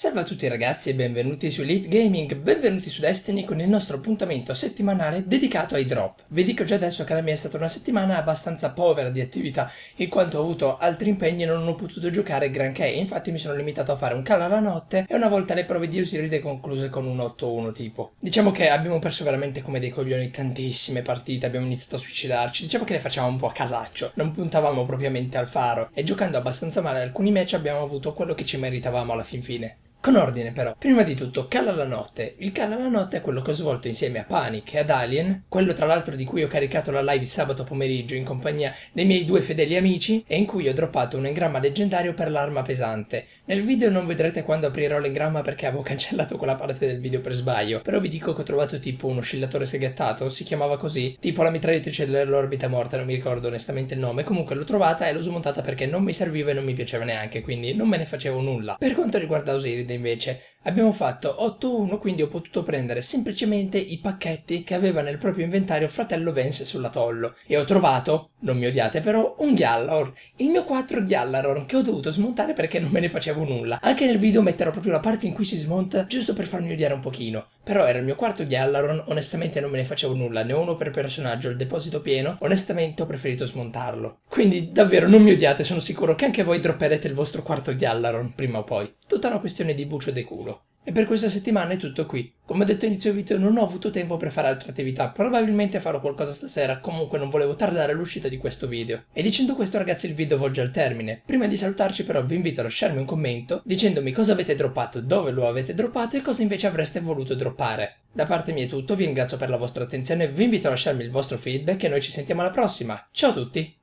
Salve a tutti ragazzi e benvenuti su Elite Gaming, benvenuti su Destiny con il nostro appuntamento settimanale dedicato ai drop. Vi dico già adesso che la mia è stata una settimana abbastanza povera di attività, in quanto ho avuto altri impegni e non ho potuto giocare granché, infatti mi sono limitato a fare un Cala la notte e una volta le prove di Osiride concluse con un 8-1 tipo. Diciamo che abbiamo perso veramente come dei coglioni tantissime partite, abbiamo iniziato a suicidarci, diciamo che le facevamo un po' a casaccio, non puntavamo propriamente al faro e giocando abbastanza male alcuni match abbiamo avuto quello che ci meritavamo alla fin fine. Con ordine però, prima di tutto Cala la notte. Il Cala la notte è quello che ho svolto insieme a Panic e ad Alien, quello tra l'altro di cui ho caricato la live sabato pomeriggio in compagnia dei miei due fedeli amici e in cui ho droppato un engramma leggendario per l'arma pesante. Nel video non vedrete quando aprirò l'engramma perché avevo cancellato quella parte del video per sbaglio, però vi dico che ho trovato tipo un oscillatore seghettato, si chiamava così, tipo la mitragliatrice dell'orbita morta, non mi ricordo onestamente il nome, comunque l'ho trovata e l'ho smontata perché non mi serviva e non mi piaceva neanche, quindi non me ne facevo nulla. Per quanto riguarda Osiride invece abbiamo fatto 8-1, quindi ho potuto prendere semplicemente i pacchetti che aveva nel proprio inventario fratello Vence sull'atollo e ho trovato, non mi odiate però, un Gjallarhorn, il mio 4 Gjallarhorn che ho dovuto smontare perché non me ne facevo nulla. Anche nel video metterò proprio la parte in cui si smonta giusto per farmi odiare un pochino, però era il mio quarto Gjallarhorn, onestamente non me ne facevo nulla, ne ho uno per personaggio, il deposito pieno, onestamente ho preferito smontarlo. Quindi davvero non mi odiate, sono sicuro che anche voi dropperete il vostro quarto Gjallarhorn prima o poi, tutta una questione di bucio de culo. E per questa settimana è tutto qui. Come ho detto all'inizio del video non ho avuto tempo per fare altre attività, probabilmente farò qualcosa stasera, comunque non volevo tardare l'uscita di questo video. E dicendo questo ragazzi il video volge al termine. Prima di salutarci però vi invito a lasciarmi un commento dicendomi cosa avete droppato, dove lo avete droppato e cosa invece avreste voluto droppare. Da parte mia è tutto, vi ringrazio per la vostra attenzione, vi invito a lasciarmi il vostro feedback e noi ci sentiamo alla prossima. Ciao a tutti!